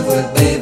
life would be